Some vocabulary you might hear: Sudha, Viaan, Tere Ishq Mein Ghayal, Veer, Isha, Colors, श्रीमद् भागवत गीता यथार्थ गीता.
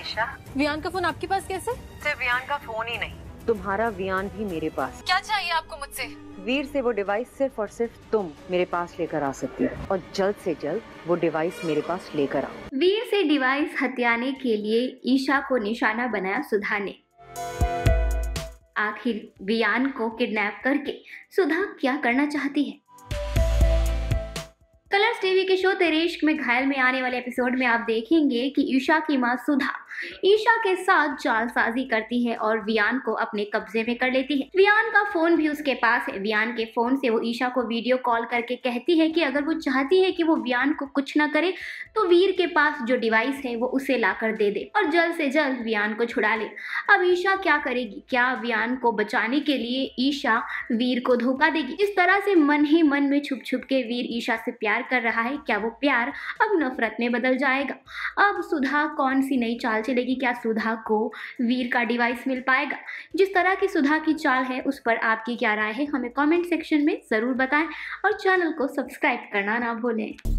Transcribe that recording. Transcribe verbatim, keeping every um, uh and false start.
ईशा, वियान का फोन आपके पास कैसे? सिर्फ वियान का फोन ही नहीं, तुम्हारा वियान भी मेरे पास। क्या चाहिए आपको मुझसे? वीर से वो डिवाइस सिर्फ और सिर्फ तुम मेरे पास लेकर आ सकती हो, और जल्द से जल्द वो डिवाइस मेरे पास लेकर आओ। वीर से डिवाइस हथियाने के लिए ईशा को निशाना बनाया सुधा ने। आखिर वियान को किडनैप करके सुधा क्या करना चाहती है? कलर्स टीवी के शो तेरे इश्क में घायल में आने वाले एपिसोड में आप देखेंगे कि ईशा की मां सुधा ईशा के साथ जालसाजी करती है और वियान को अपने कब्जे में कर लेती है। वियान का फोन भी उसके पास है। वियान के फोन से वो ईशा को वीडियो कॉल करके कहती है कि अगर वो चाहती है कि वो वियान को कुछ ना करे तो वीर के पास जो डिवाइस है वो उसे लाकर दे दे और जल्द से जल्द वियान को छुड़ा ले। अब ईशा क्या करेगी? क्या वियान को बचाने के लिए ईशा वीर को धोखा देगी? इस तरह से मन ही मन में छुप छुप के वीर ईशा से प्यार कर रहा है, क्या वो प्यार अब नफरत में बदल जाएगा? अब सुधा कौन सी नई चाल चलेगी? क्या सुधा को वीर का डिवाइस मिल पाएगा? जिस तरह की सुधा की चाल है उस पर आपकी क्या राय है, हमें कमेंट सेक्शन में जरूर बताएं और चैनल को सब्सक्राइब करना ना भूलें।